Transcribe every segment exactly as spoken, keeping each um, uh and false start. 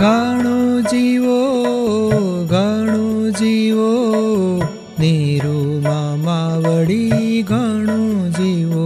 गाणो जीवो गाणो जीवो निरुमा मावडी गाणो जीवो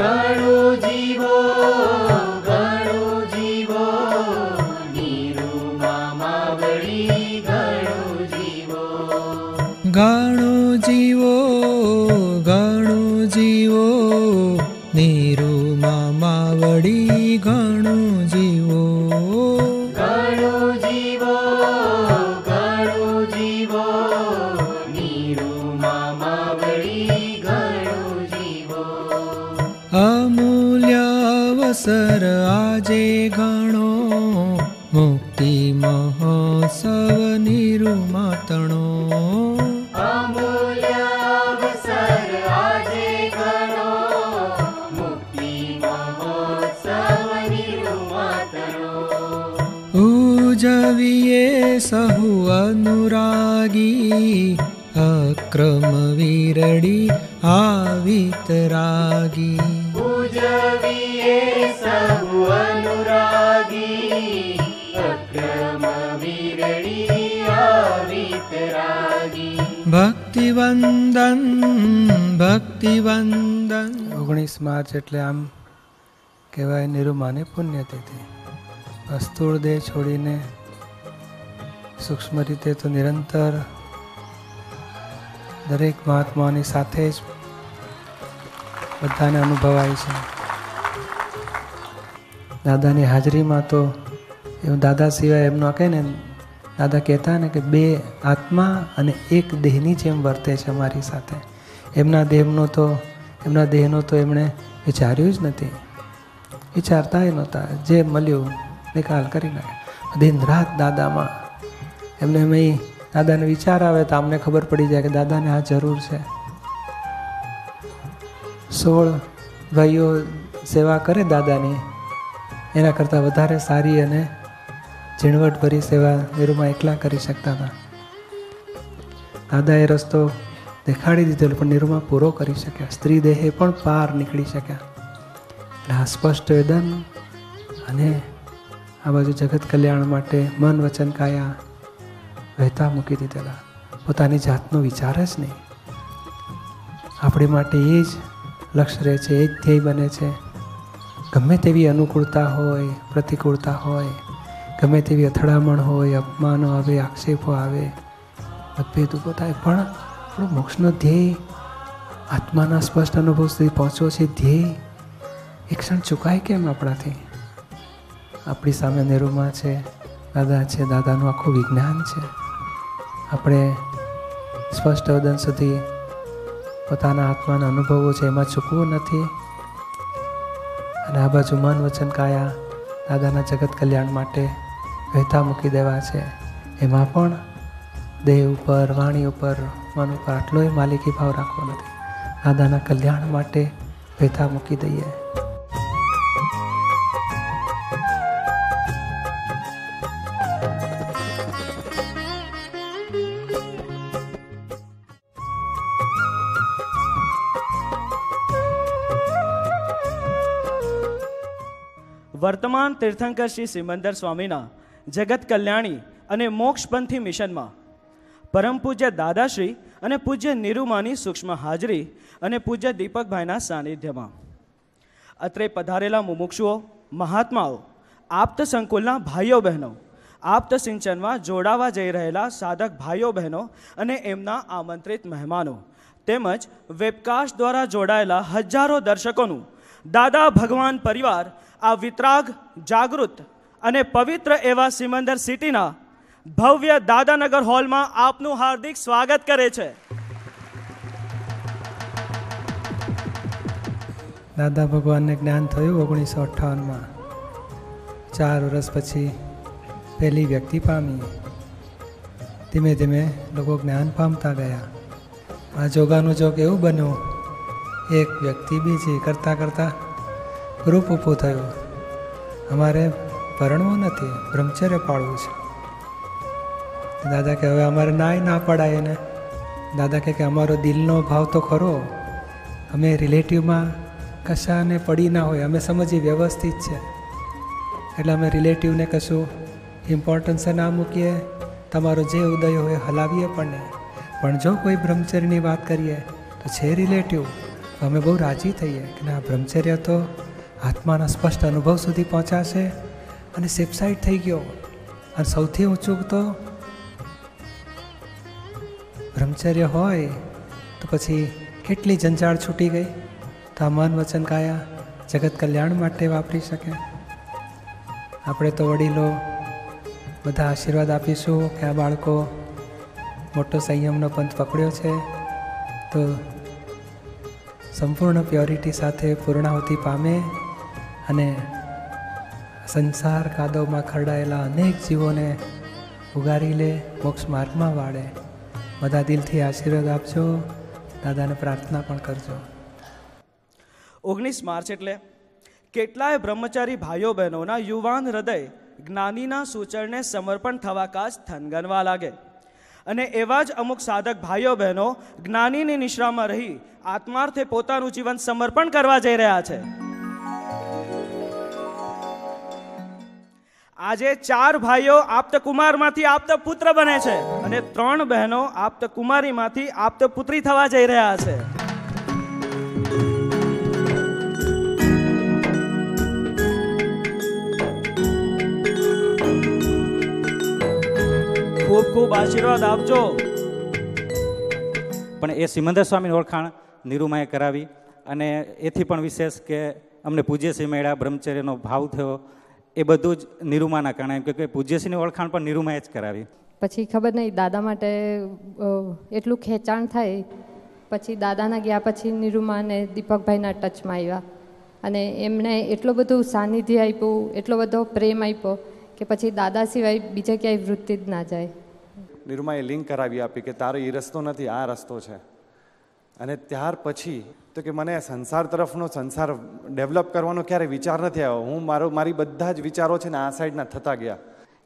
गाणो जीवो गाणो जीवो निरुमा मावडी गाणो जीवो गाणो जीवो गाणो जीवो निरुमा मावडी गाणो जीवो सर आजे गणो मुक्ति महोत्सव निरुमा तणो अमूल्य अवसर आजे गणो मुक्ति महोत्सव निरुमा तणो उजविये सहु अनुरागी अक्रम वीरडी आवितरागी उजविये सहु अनुरागी अक्रम वीरडी आवितरागी भक्तिवंदन भक्तिवंदन ओगणीस मार्च एटले आम कहेवाय निरुमाने पुण्यतिथि। स्थूल देह छोड़ीने सूक्ष्म रीते तो निरंतर दरेक महात्मानी साथे ज बधाने अनुभवाय छे। दादानी हाजरी में तो एवं दादा सिवाय एमनो कहे ने दादा कहता ने कि बे आत्मा अने एक देहनी जेम वर्ते छे अमारी साथे। एमना देहनो तो एमना देहनो तो एमणे विचार्युं ज नथी, विचारताय नहोता, जे मळ्युं निकाल करी नाख्यो। दिन रात दादा मां एमणे मई दादा ने विचार आए तो आमने खबर पड़ी जाए कि दादा ने आ जरूर है। सोल भाईओ सेवा करे दादा ने एना करता वधारे सारी अने झीणवट भरी सेवा निरुमा एकला करी शकता था। दादाए रस्तो देखाड़ी दीधेलो पण निरुमा पूरो करी शक्या, स्त्री देहे पण पार निकली शक्या। आ स्पष्ट वेदन अने आ बाजू जगत कल्याण माटे मन वचन काया वहता मूकी दीधेला। पोतानी जातनो विचार ज नहीं, आपणे माटे ए ज लक्ष्य रहे छे, ए ज ध्येय बने छे। गमे तेवी अनुकूलता होय, प्रतिकूलता होय, गमे तेवी अथड़ामण होय, अपमानो आवे, आक्षेपो आवे, मतभेद ऊभो थाय, पण आपणो मोक्षनो ध्येय आत्माना स्पष्ट अनुभव सुधी पहोंचो छे। ध्येय एक क्षण चूकाय केम आपणाथी? आपणी सामे निरुमा छे, दादा छे, दादानुं आखुं विज्ञान छे। આપણે સ્પષ્ટ વદન સુધી પોતાના આત્માના અનુભવો છે એમાં ચૂકવું નથી અને આ બાજુ મન વચન કાયા દાદાના જગત કલ્યાણ માટે વહેતા મૂકી દેવા છે। એમાં પણ દેહ ઉપર, વાણી ઉપર, મન ઉપર આટલોય માલિકી ભાવ રાખવો નથી, દાદાના કલ્યાણ માટે વહેતા મૂકી દઈએ। वर्तमान तीर्थंकर श्री सिमंदर स्वामी जगत कल्याणी अने मोक्षपंथी मिशन में परम पूज्य दादाश्री अने पूज्य निरुमानी सूक्ष्म हाजरी अने पूज्य दीपक भाईना सानिध्य में अत्रे पधारेला मुमुक्षुओ, महात्माओं, आप्त संकुलना भाईओ बहनों, आप्त सिंचन में जोड़ावा जई रहेला साधक भाईओ बहनों अने एमना आमंत्रित मेहमानों तेमज वेबकास्ट द्वारा जोड़ायेला हजारों दर्शकोनुं दादा भगवान परिवार आ वितराग, जागृत अने पवित्र एवं सिमंदर सीटी ना भव्य दादानगर हॉल में आपनु हार्दिक स्वागत करे छे। દાદા ભગવાનને જ્ઞાન થયું ઓગણીસો અઠ્ઠાવનમાં. ચાર વર્ષ પછી પહેલી વ્યક્તિ પામી. ધીમે ધીમે લોકો જ્ઞાન પામતા ગયા. આ જોગાનું જોગ એવું બન્યું, એક વ્યક્તિ બીજી કરતાં કરતાં ગ્રુપ ઊભું થયું. અમારે પરણવું નથી, બ્રહ્મચર્ય પાળવું છે. દાદા કે હવે અમારે નાય ના પડાય. એને દાદા કહે કે અમારો દિલનો ભાવ તો ખરો, અમે રિલેટિવમાં કશાને પડી ના હોય, અમે સમજી વ્યવસ્થિત છે, એટલે અમે રિલેટિવને કશું ઇમ્પોર્ટન્સે ના મૂકીએ, તમારો જે ઉદય હોય હલાવીએ પણ નહીં. પણ જો કોઈ બ્રહ્મચર્યની વાત કરીએ તો છે રિલેટિવ, અમે બહુ રાજી થઈએ કે ના, બ્રહ્મચર્ય તો આત્માના સ્પષ્ટ અનુભવ સુધી પહોંચાશે અને સેફસાઇડ થઈ ગયો. અને સૌથી ઊંચું તો બ્રહ્મચર્ય હોય તો પછી કેટલી જંજાળ છૂટી ગઈ. તો આ મન વચન કાયા જગત કલ્યાણ માટે વાપરી શકે. આપણે તો વડીલો બધા આશીર્વાદ આપીશું કે આ બાળકો મોટો સંયમનો પંથ પકડ્યો છે, તો સંપૂર્ણ પ્યોરિટી સાથે પૂર્ણાહુતિ પામે અને સંસાર કાદવમાં ખરડાયેલા અનેક જીવોને ઉગારી લે, મોક્ષ માર્ગમાં વાળે. બધા દિલથી આશીર્વાદ આપજો, દાદાને પ્રાર્થના પણ કરજો. ઓગણીસ માર્ચ એટલે કેટલાય બ્રહ્મચારી ભાઈઓ બહેનોના યુવાન હૃદય જ્ઞાનીના સૂચનને સમર્પણ થવા કાજ થનગનવા લાગે. અને એવા જ અમુક સાધક ભાઈઓ બહેનો જ્ઞાનીની નિશ્રામાં રહી આત્માર્થે પોતાનું જીવન સમર્પણ કરવા જઈ રહ્યા છે. આજે ચાર ભાઈઓ આપ્ત કુમારમાંથી આપ્ત પુત્ર બને છે અને ત્રણ બહેનો આપ્ત કુમારીમાંથી આપ્ત પુત્રી થવા જઈ રહ્યા છે. ખૂબ ખૂબ આશીર્વાદ આપજો. પણ એ સિમંદર સ્વામીની ઓળખાણ નિરૂમાએ કરાવી અને એથી પણ વિશેષ કે અમને પૂજ્યશ્રી મેળા બ્રહ્મચર્યનો ભાવ થયો, એ બધું જ નિરૂમાના કારણે, એમ કે પૂજ્યશ્રીની ઓળખાણ પણ નિરૂમાએ જ કરાવી. પછી ખબર નહીં દાદા માટે એટલું ખેંચાણ થાય, પછી દાદાના ગયા પછી નિરૂમા અને દીપકભાઈના ટચમાં આવ્યા અને એમણે એટલો બધો સાનિધ્ય આપ્યું, એટલો બધો પ્રેમ આપ્યો કે પછી દાદા સિવાય બીજે ક્યાંય વૃત્તિ જ ના જાય. નિરૂમાએ લિંક કરાવી આપી કે તારો એ રસ્તો નથી, આ રસ્તો છે. અને ત્યાર પછી તો કે મને સંસાર તરફનો સંસાર ડેવલપ કરવાનો ક્યારેય વિચાર નથી આવ્યો. હું મારો મારી બધા જ વિચારો છે ને આ સાઈડના થતા ગયા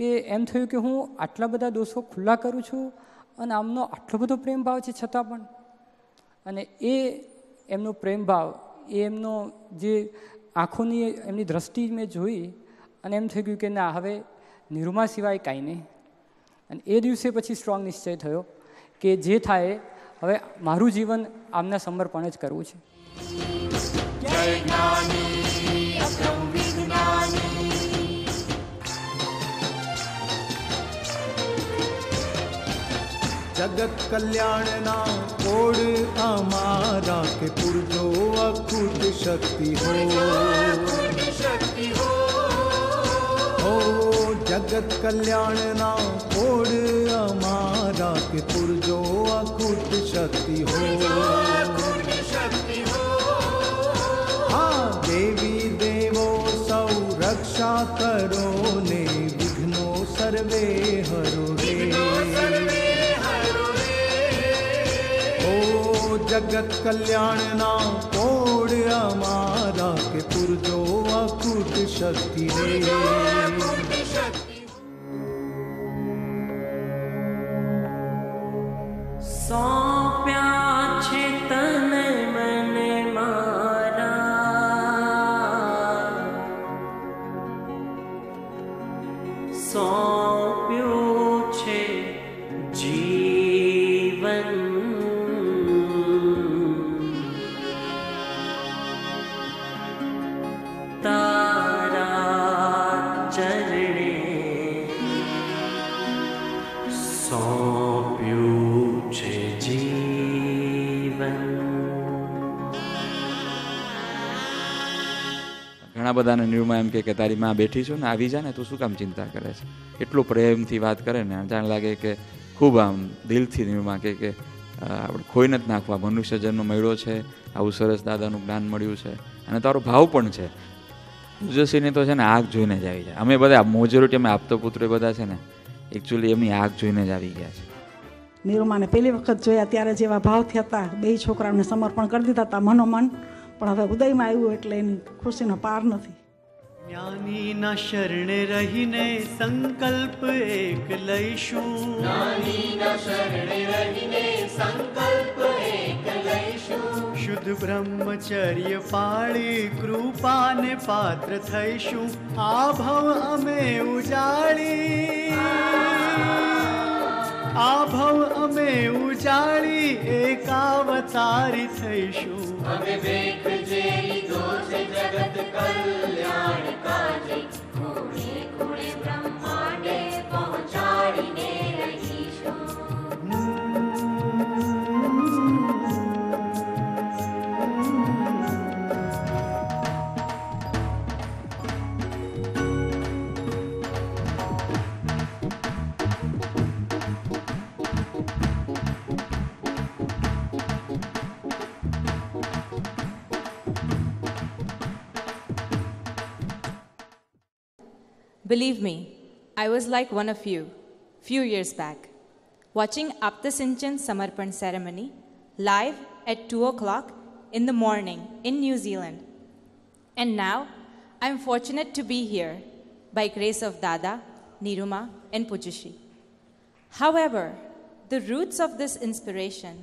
કે એમ થયું કે હું આટલા બધા દોષો ખુલ્લા કરું છું અને આમનો આટલો બધો પ્રેમ ભાવ છે છતાં પણ, અને એ એમનો પ્રેમ ભાવ, એ એમનો જે આંખોની એમની દ્રષ્ટિ મેં જોઈ અને એમ થઈ ગયું કે ના, હવે નિરૂમા સિવાય કાંઈ નહીં. અને એ દિવસે પછી સ્ટ્રોંગ નિશ્ચય થયો કે જે થાય હવે મારું જીવન આમના સમર્પણ જ કરવું છે. જગત કલ્યાણના ઓડ અમારા કે પૂરજો અખૂટ શક્તિ હો. જગત કલ્યાણના ઓડ અમારા કે પુરજો અખૂટ શક્તિ હો. હા દેવી દેવો સૌ રક્ષા કરો ને વિઘ્નો સર્વે હરો રે. ઓ જગત કલ્યાણના ઓડ અમારા કે પુરજો અખૂટ શક્તિ રે. બધાને નિરૂમા એમ કે તારી માં બેઠી છું ને, આવી જા ને, તું શું કામ ચિંતા કરે છે? એટલું પ્રેમથી વાત કરે ને જાણ લાગે કે ખૂબ આમ દિલથી નિરૂમા કે આપણે ખોઈ નથી નાખવા, મનુષ્યજન્મ મળ્યો છે, આવું સરસ દાદાનું જ્ઞાન મળ્યું છે. અને તારો ભાવ પણ છે. પૂજ્યશ્રીની તો છે ને આગ જોઈને જ આવી જાય. અમે બધા મોજોરિટી અમે આપતો પુત્રો બધા છે ને એકચ્યુઅલી એમની આગ જોઈને જ આવી ગયા છે. નિરૂમાને પહેલી વખત જોયા ત્યારે જેવા ભાવથી હતા, બે છોકરાઓને સમર્પણ કરી દીધા હતા મનોમન, પણ હવે ઉદયમાં આવ્યું એટલે એની ખુશીનો પાર નથી. જ્ઞાની ના શરણે રહીને સંકલ્પ એક લઈશું, જ્ઞાની ના શરણે રહીને સંકલ્પ એક લઈશું, શુદ્ધ બ્રહ્મચર્ય પાળી કૃપાને પાત્ર થઈશું, આ ભવ અમે ઉજાળી, આ ભવ અમે ઉજાળી એકાવતારી થઈશું, અમે દેખજે લીધો છે જગત કલ્યાણ કાજે, કુળે કુળે બ્રહ્માંડે પહોંચાડીને Believe me, I was like one of you, few years back, watching Aptasinchan Samarpan ceremony live at two o'clock in the morning in New Zealand. And now, I am fortunate to be here by grace of Dada, Niruma and Pujyashree. However, the roots of this inspiration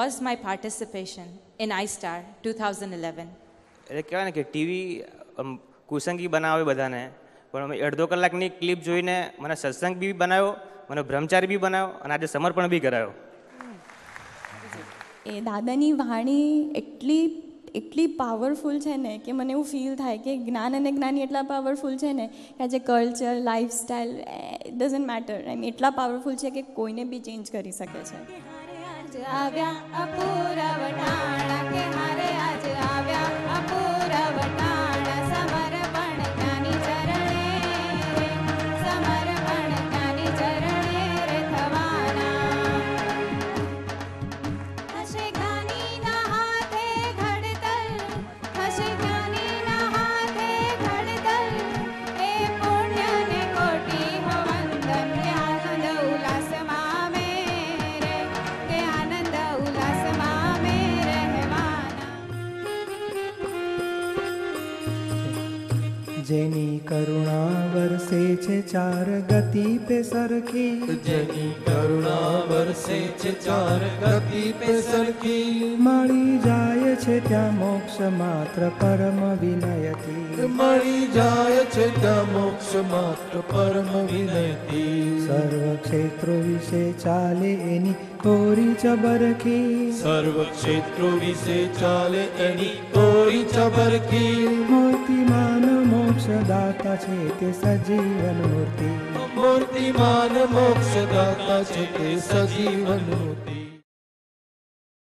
was my participation in iStar twenty eleven. એટલે કહેવાય ને કે TV કુસંગી બનાવે બધાને, પણ અમે અડધો કલાકની ક્લિપ જોઈને મને સત્સંગ બી બનાવ્યો, મને બ્રહ્મચારી બી બનાવ્યો અને આજે સમર્પણ બી કરાયો. એ દાદાની વાણી એટલી એટલી પાવરફુલ છે ને કે મને એવું ફીલ થાય કે જ્ઞાન અને જ્ઞાની એટલા પાવરફુલ છે ને કે આજે culture, lifestyle it doesn't matter, I mean એટલા પાવરફુલ છે કે કોઈને બી ચેન્જ કરી શકે છે. જેની કરુણા વરસે છે ચાર ગતિ પે સરખી, જેની કરુણા વરસે છે ચાર ગતિ પે સરખી, મળી જાય છે ત્યાં મોક્ષ માત્ર પરમ વિનયતી, મળી જાય છે ત્યાં મોક્ષ માત્ર પરમ વિનયતી, સર્વ ક્ષેત્રો વિશે ચાલે એની કોરી ચબરખી, સર્વ ક્ષેત્રો વિશે ચાલે એની કોરી ચબરખી, મૂર્તિમાન મોક્ષદાતા છે તે સજીવન મૂર્તિ, મૂર્તિમાન મોક્ષદાતા છે તે સજીવન મૂર્તિ.